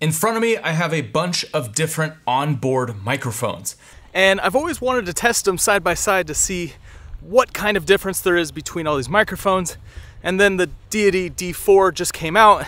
In front of me, I have a bunch of different onboard microphones. And I've always wanted to test them side by side to see what kind of difference there is between all these microphones. And then the Deity D4 just came out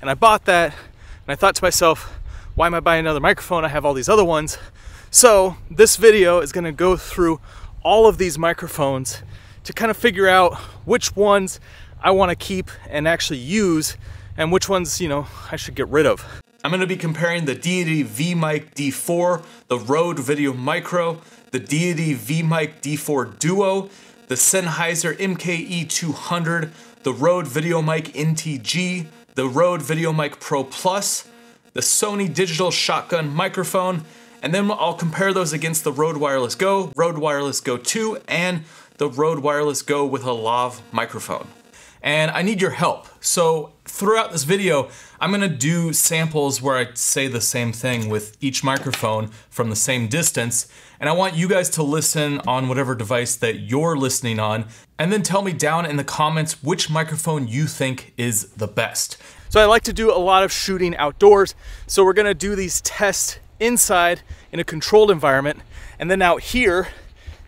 and I bought that. And I thought to myself, why am I buying another microphone? I have all these other ones. So this video is gonna go through all of these microphones to kind of figure out which ones I wanna keep and actually use and which ones, you know, I should get rid of. I'm gonna be comparing the Deity V-Mic D4, the Rode VideoMic Pro, the Deity V-Mic D4 Duo, the Sennheiser MKE200, the Rode VideoMic NTG, the Rode VideoMic Pro Plus, the Sony Digital Shotgun Microphone, and then I'll compare those against the Rode Wireless Go, Rode Wireless Go II, and the Rode Wireless Go with a Lav microphone. And I need your help. So throughout this video, I'm gonna do samples where I say the same thing with each microphone from the same distance. And I want you guys to listen on whatever device that you're listening on, and then tell me down in the comments which microphone you think is the best. So I like to do a lot of shooting outdoors. So we're gonna do these tests inside in a controlled environment. And then out here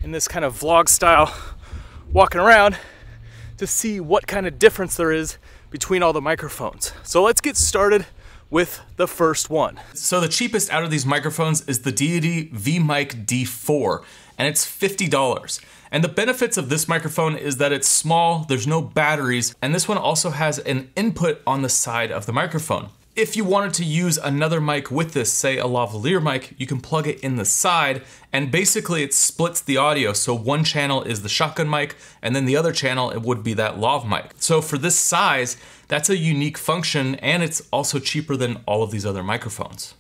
in this kind of vlog style, walking around, to see what kind of difference there is between all the microphones. So let's get started with the first one. So the cheapest out of these microphones is the Deity V-Mic D4, and it's $50. And the benefits of this microphone is that it's small, there's no batteries, and this one also has an input on the side of the microphone. If you wanted to use another mic with this, say a lavalier mic, you can plug it in the side and basically it splits the audio. So one channel is the shotgun mic and then the other channel, it would be that lav mic. So for this size, that's a unique function and it's also cheaper than all of these other microphones.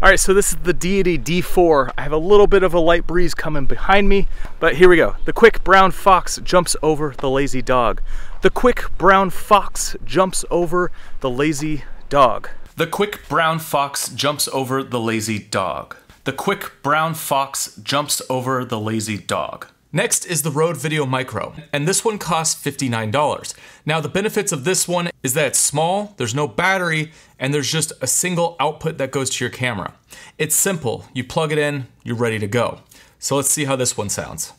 All right, so this is the Deity D4. I have a little bit of a light breeze coming behind me, but here we go. The quick brown fox jumps over the lazy dog. The quick brown fox jumps over the lazy dog. The quick brown fox jumps over the lazy dog. The quick brown fox jumps over the lazy dog. Next is the Rode VideoMic Pro, and this one costs $59. Now the benefits of this one is that it's small, there's no battery, and there's just a single output that goes to your camera. It's simple, you plug it in, you're ready to go. So let's see how this one sounds.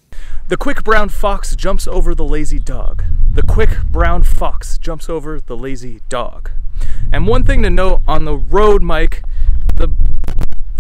The quick brown fox jumps over the lazy dog. The quick brown fox jumps over the lazy dog. And one thing to note on the Rode mic, the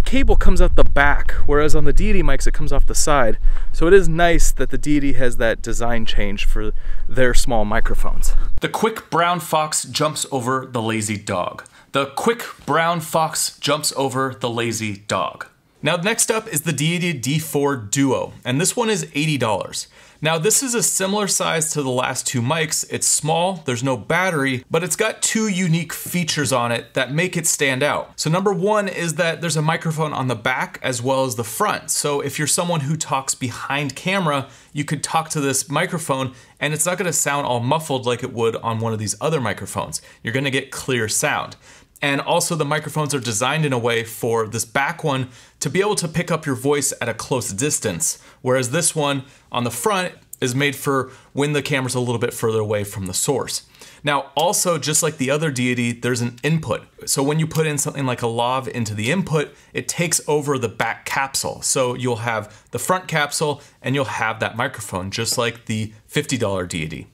cable comes out the back, whereas on the Deity mics, it comes off the side. So it is nice that the Deity has that design change for their small microphones. The quick brown fox jumps over the lazy dog. The quick brown fox jumps over the lazy dog. Now, next up is the Deity D4 Duo, and this one is $80. Now, this is a similar size to the last two mics. It's small, there's no battery, but it's got two unique features on it that make it stand out. So number one is that there's a microphone on the back as well as the front. So if you're someone who talks behind camera, you could talk to this microphone and it's not gonna sound all muffled like it would on one of these other microphones. You're gonna get clear sound. And also the microphones are designed in a way for this back one to be able to pick up your voice at a close distance. Whereas this one on the front is made for when the camera's a little bit further away from the source. Now also, just like the other Deity, there's an input. So when you put in something like a lav into the input, it takes over the back capsule. So you'll have the front capsule and you'll have that microphone, just like the $50 Deity.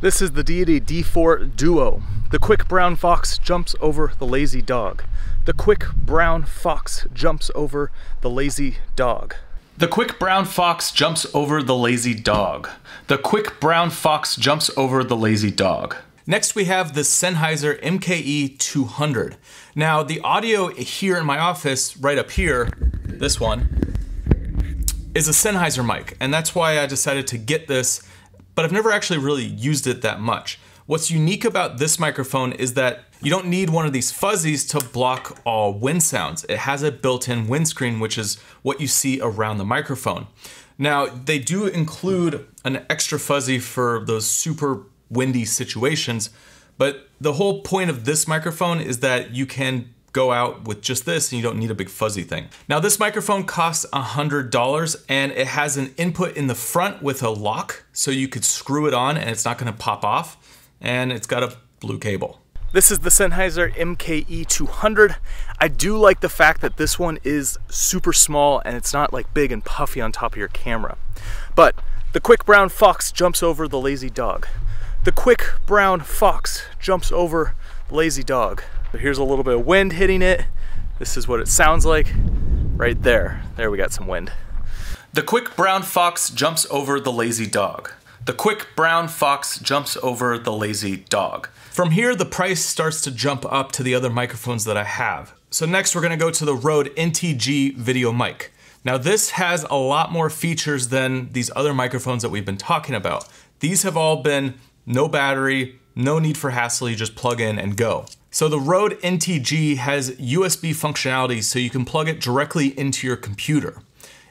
This is the Deity D4 Duo. The quick brown fox jumps over the lazy dog. The quick brown fox jumps over the lazy dog. The quick brown fox jumps over the lazy dog. The quick brown fox jumps over the lazy dog. Next we have the Sennheiser MKE200. Now the audio here in my office, right up here, this one, is a Sennheiser mic, and that's why I decided to get this, but I've never actually really used it that much. What's unique about this microphone is that you don't need one of these fuzzies to block all wind sounds. It has a built-in windscreen, which is what you see around the microphone. Now, they do include an extra fuzzy for those super windy situations, but the whole point of this microphone is that you can go out with just this and you don't need a big fuzzy thing. Now this microphone costs $100 and it has an input in the front with a lock so you could screw it on and it's not gonna pop off, and it's got a blue cable. This is the Sennheiser MKE200. I do like the fact that this one is super small and it's not like big and puffy on top of your camera. But the quick brown fox jumps over the lazy dog. The quick brown fox jumps over the lazy dog. But here's a little bit of wind hitting it. This is what it sounds like right there. There we got some wind. The quick brown fox jumps over the lazy dog. The quick brown fox jumps over the lazy dog. From here, the price starts to jump up to the other microphones that I have. So next we're gonna go to the Rode NTG video mic. Now this has a lot more features than these other microphones that we've been talking about. These have all been no battery, no need for hassle, you just plug in and go. So the Rode NTG has USB functionality, so you can plug it directly into your computer.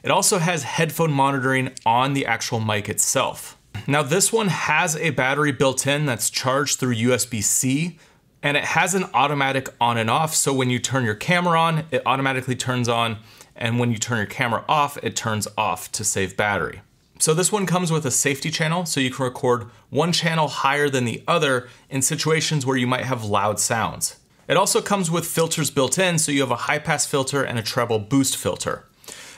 It also has headphone monitoring on the actual mic itself. Now this one has a battery built in that's charged through USB-C, and it has an automatic on and off. So when you turn your camera on, it automatically turns on, and when you turn your camera off, it turns off to save battery. So this one comes with a safety channel, so you can record one channel higher than the other in situations where you might have loud sounds. It also comes with filters built in, so you have a high pass filter and a treble boost filter.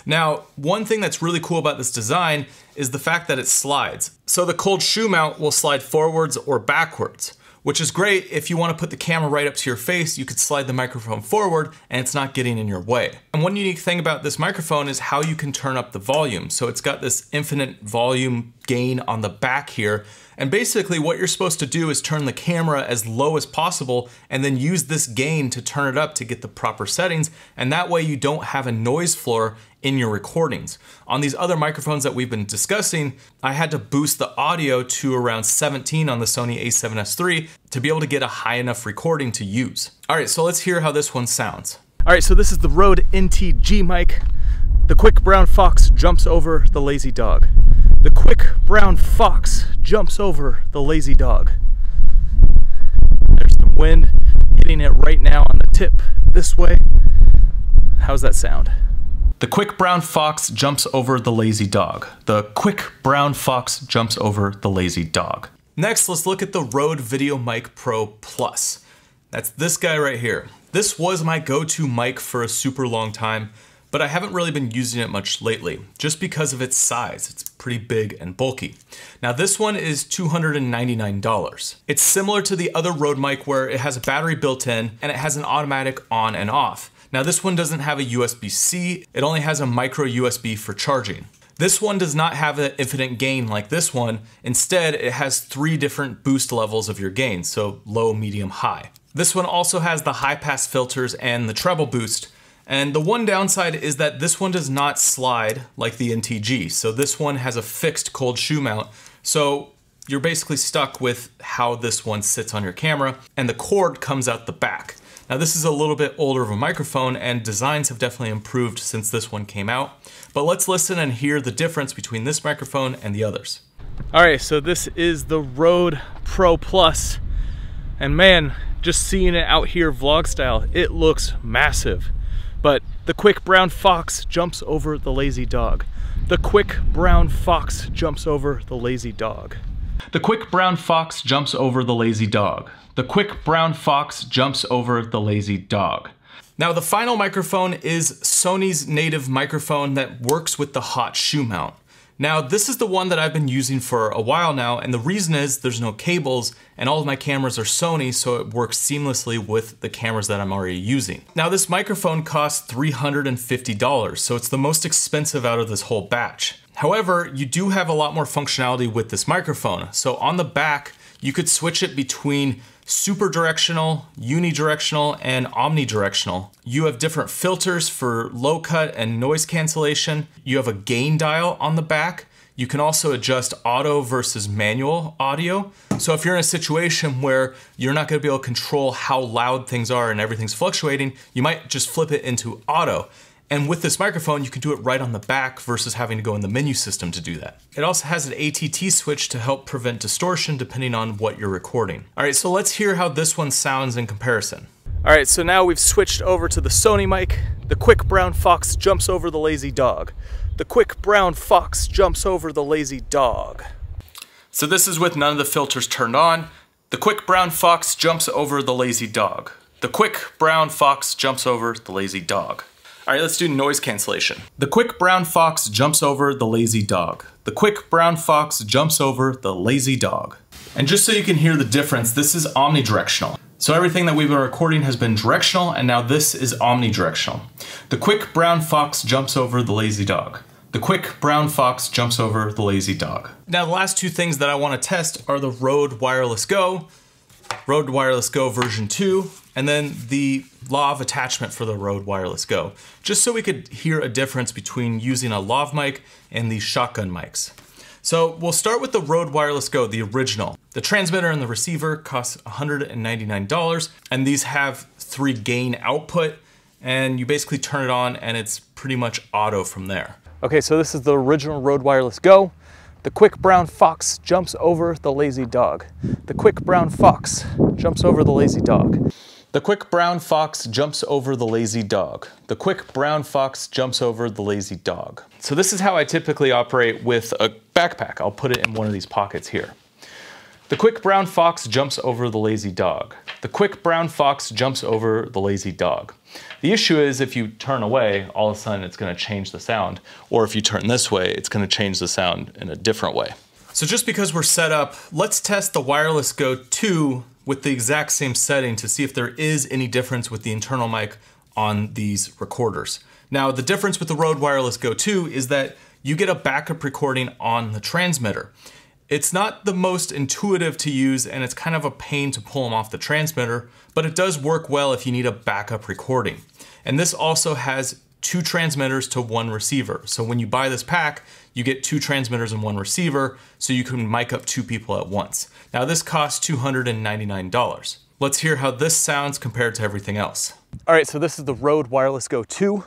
Now, one thing that's really cool about this design is the fact that it slides. So the cold shoe mount will slide forwards or backwards, which is great if you want to put the camera right up to your face. You could slide the microphone forward and it's not getting in your way. And one unique thing about this microphone is how you can turn up the volume. So it's got this infinite volume gain on the back here. And basically what you're supposed to do is turn the camera as low as possible and then use this gain to turn it up to get the proper settings. And that way you don't have a noise floor in your recordings. On these other microphones that we've been discussing, I had to boost the audio to around 17 on the Sony a7S III to be able to get a high enough recording to use. All right, so let's hear how this one sounds. All right, so this is the Rode NTG mic. The quick brown fox jumps over the lazy dog. The quick brown fox jumps over the lazy dog. There's some wind hitting it right now on the tip this way. How's that sound? The quick brown fox jumps over the lazy dog. The quick brown fox jumps over the lazy dog. Next, let's look at the Rode VideoMic Pro Plus. That's this guy right here. This was my go-to mic for a super long time, but I haven't really been using it much lately, just because of its size. It's pretty big and bulky. Now this one is $299. It's similar to the other Rode mic where it has a battery built in and it has an automatic on and off. Now this one doesn't have a USB-C, it only has a micro USB for charging. This one does not have an infinite gain like this one. Instead, it has three different boost levels of your gain, so low, medium, high. This one also has the high pass filters and the treble boost. And the one downside is that this one does not slide like the NTG. So this one has a fixed cold shoe mount. So you're basically stuck with how this one sits on your camera, and the cord comes out the back. Now this is a little bit older of a microphone and designs have definitely improved since this one came out, but let's listen and hear the difference between this microphone and the others. All right, so this is the Rode Pro Plus, and man, just seeing it out here vlog style, it looks massive. But the quick brown fox jumps over the lazy dog. The quick brown fox jumps over the lazy dog. The quick brown fox jumps over the lazy dog. The quick brown fox jumps over the lazy dog. Now the final microphone is Sony's native microphone that works with the hot shoe mount. Now this is the one that I've been using for a while now, and the reason is there's no cables and all of my cameras are Sony, so it works seamlessly with the cameras that I'm already using. Now this microphone costs $350, so it's the most expensive out of this whole batch. However, you do have a lot more functionality with this microphone. So on the back, you could switch it between super directional, unidirectional, and omnidirectional. You have different filters for low cut and noise cancellation. You have a gain dial on the back. You can also adjust auto versus manual audio. So if you're in a situation where you're not gonna be able to control how loud things are and everything's fluctuating, you might just flip it into auto. And with this microphone, you can do it right on the back versus having to go in the menu system to do that. It also has an ATT switch to help prevent distortion depending on what you're recording. All right, so let's hear how this one sounds in comparison. All right, so now we've switched over to the Sony mic. The quick brown fox jumps over the lazy dog. The quick brown fox jumps over the lazy dog. So this is with none of the filters turned on. The quick brown fox jumps over the lazy dog. The quick brown fox jumps over the lazy dog. All right, let's do noise cancellation. The quick brown fox jumps over the lazy dog. The quick brown fox jumps over the lazy dog. And just so you can hear the difference, this is omnidirectional. So everything that we've been recording has been directional, and now this is omnidirectional. The quick brown fox jumps over the lazy dog. The quick brown fox jumps over the lazy dog. Now, the last two things that I want to test are the Rode Wireless GO, Rode Wireless GO version 2, and then the Lav attachment for the Rode Wireless GO, just so we could hear a difference between using a Lav mic and these shotgun mics. So we'll start with the Rode Wireless GO, the original. The transmitter and the receiver cost $199, and these have 3 gain output, and you basically turn it on and it's pretty much auto from there. Okay, so this is the original Rode Wireless GO. The quick brown fox jumps over the lazy dog. The quick brown fox jumps over the lazy dog. The quick brown fox jumps over the lazy dog. The quick brown fox jumps over the lazy dog. So this is how I typically operate with a backpack. I'll put it in one of these pockets here. The quick brown fox jumps over the lazy dog. The quick brown fox jumps over the lazy dog. The issue is if you turn away, all of a sudden it's gonna change the sound, or if you turn this way, it's gonna change the sound in a different way. So just because we're set up, let's test the Wireless GO 2 with the exact same setting to see if there is any difference with the internal mic on these recorders. Now, the difference with the Rode Wireless GO 2 is that you get a backup recording on the transmitter. It's not the most intuitive to use, and it's kind of a pain to pull them off the transmitter, but it does work well if you need a backup recording. And this also has 2 transmitters to 1 receiver. So when you buy this pack, you get 2 transmitters and 1 receiver, so you can mic up 2 people at once. Now this costs $299. Let's hear how this sounds compared to everything else. All right, so this is the Rode Wireless GO 2.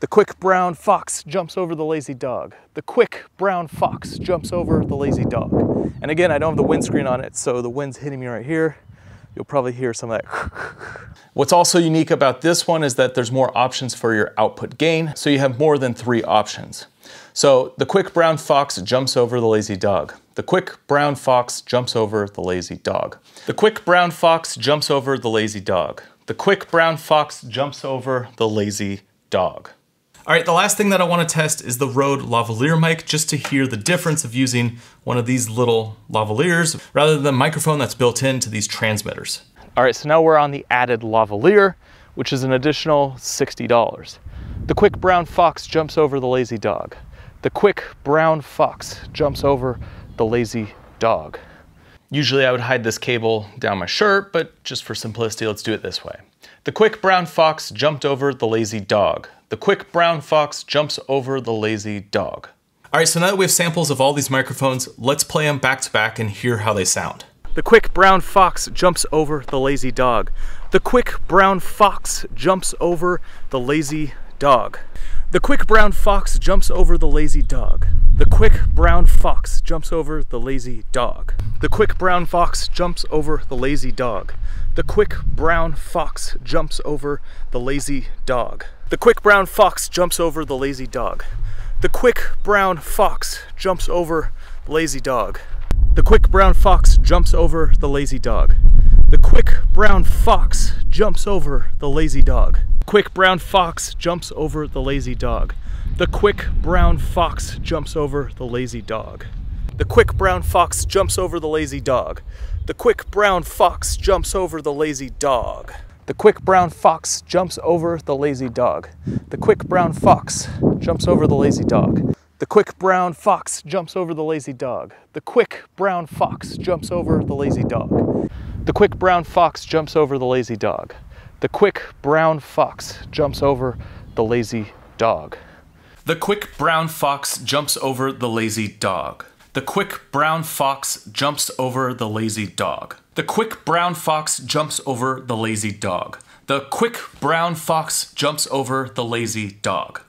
The quick brown fox jumps over the lazy dog. The quick brown fox jumps over the lazy dog. And again, I don't have the windscreen on it, so the wind's hitting me right here. You'll probably hear some of that. What's also unique about this one is that there's more options for your output gain, so you have more than 3 options. So the quick brown fox jumps over the lazy dog. The quick brown fox jumps over the lazy dog. The quick brown fox jumps over the lazy dog. The quick brown fox jumps over the lazy dog. All right, the last thing that I want to test is the Rode lavalier mic, just to hear the difference of using one of these little lavaliers rather than the microphone that's built into these transmitters. All right, so now we're on the added lavalier, which is an additional $60. The quick brown fox jumps over the lazy dog. The quick brown fox jumps over the lazy dog. Usually I would hide this cable down my shirt, but just for simplicity, let's do it this way. The quick brown fox jumped over the lazy dog. The quick brown fox jumps over the lazy dog. All right, so now that we have samples of all these microphones, let's play them back to back and hear how they sound. The quick brown fox jumps over the lazy dog. The quick brown fox jumps over the lazy dog. The quick brown fox jumps over the lazy dog. The quick brown fox jumps over the lazy dog. The quick brown fox jumps over the lazy dog. The quick brown fox jumps over the lazy dog. The quick brown fox jumps over the lazy dog. The quick brown fox jumps over the lazy dog. The quick brown fox jumps over the lazy dog. The quick brown fox jumps over the lazy dog. Quick brown fox jumps over the lazy dog. The quick brown fox jumps over the lazy dog. The quick brown fox jumps over the lazy dog. The quick brown fox jumps over the lazy dog. The quick brown fox jumps over the lazy dog. The quick brown fox jumps over the lazy dog. The quick brown fox jumps over the lazy dog. The quick brown fox jumps over the lazy dog. The quick brown fox jumps over the lazy dog. The quick brown fox jumps over the lazy dog. The quick brown fox jumps over the lazy dog. The quick brown fox jumps over the lazy dog. The quick brown fox jumps over the lazy dog. The quick brown fox jumps over the lazy dog.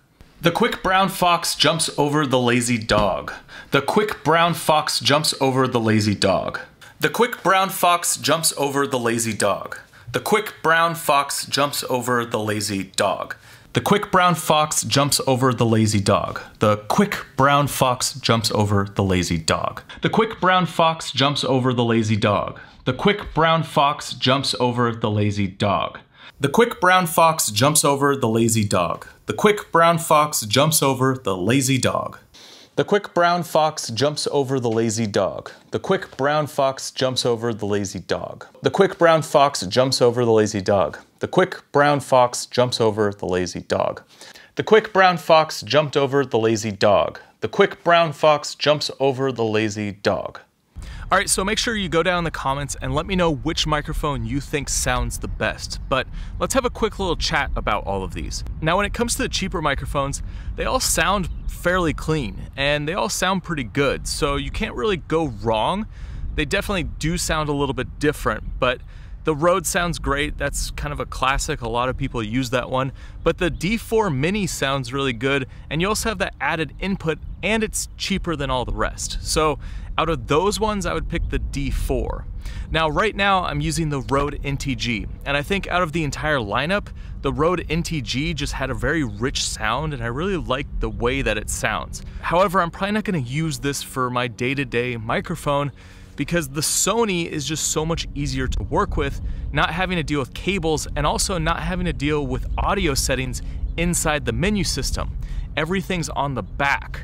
The quick brown fox jumps over the lazy dog. The quick brown fox jumps over the lazy dog. The quick brown fox jumps over the lazy dog. The quick brown fox jumps over the lazy dog. The quick brown fox jumps over the lazy dog. The quick brown fox jumps over the lazy dog. The quick brown fox jumps over the lazy dog. The quick brown fox jumps over the lazy dog. The quick brown fox jumps over the lazy dog. The quick brown fox jumps over the lazy dog. The quick brown fox jumps over the lazy dog. The quick brown fox jumps over the lazy dog. The quick brown fox jumps over the lazy dog. The quick brown fox jumps over the lazy dog. The quick brown fox jumped over the lazy dog. The quick brown fox jumps over the lazy dog. All right, so make sure you go down in the comments and let me know which microphone you think sounds the best. But let's have a quick little chat about all of these. Now, when it comes to the cheaper microphones, they all sound fairly clean and they all sound pretty good. So you can't really go wrong. They definitely do sound a little bit different, but the Rode sounds great. That's kind of a classic. A lot of people use that one, but the D4 Mini sounds really good. And you also have that added input and it's cheaper than all the rest. So out of those ones, I would pick the D4. Now, right now I'm using the Rode NTG, and I think out of the entire lineup, the Rode NTG just had a very rich sound and I really like the way that it sounds. However, I'm probably not gonna use this for my day-to-day microphone because the Sony is just so much easier to work with, not having to deal with cables and also not having to deal with audio settings inside the menu system. Everything's on the back.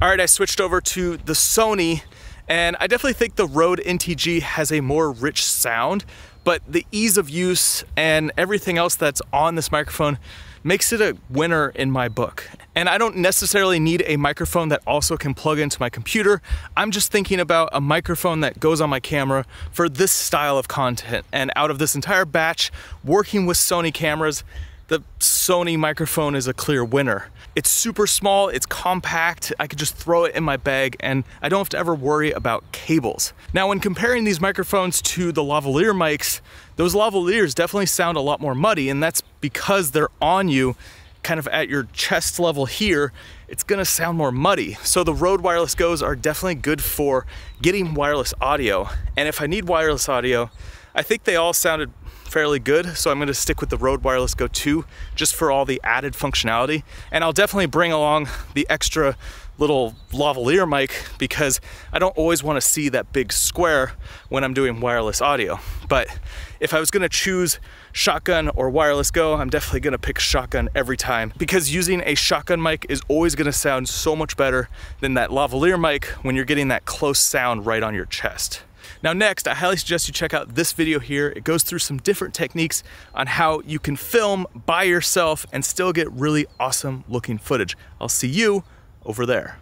All right, I switched over to the Sony, and I definitely think the Rode NTG has a more rich sound, but the ease of use and everything else that's on this microphone makes it a winner in my book. And I don't necessarily need a microphone that also can plug into my computer. I'm just thinking about a microphone that goes on my camera for this style of content. And out of this entire batch, working with Sony cameras, the Sony microphone is a clear winner. It's super small, it's compact, I could just throw it in my bag and I don't have to ever worry about cables. Now, when comparing these microphones to the lavalier mics, those lavaliers definitely sound a lot more muddy, and that's because they're on you kind of at your chest level here. It's gonna sound more muddy. So the Rode Wireless GOs are definitely good for getting wireless audio. And if I need wireless audio, I think they all sounded fairly good, so I'm gonna stick with the Rode Wireless GO II just for all the added functionality. And I'll definitely bring along the extra little lavalier mic because I don't always wanna see that big square when I'm doing wireless audio. But if I was gonna choose shotgun or wireless go, I'm definitely gonna pick shotgun every time because using a shotgun mic is always gonna sound so much better than that lavalier mic when you're getting that close sound right on your chest. Now next, I highly suggest you check out this video here. It goes through some different techniques on how you can film by yourself and still get really awesome looking footage. I'll see you over there.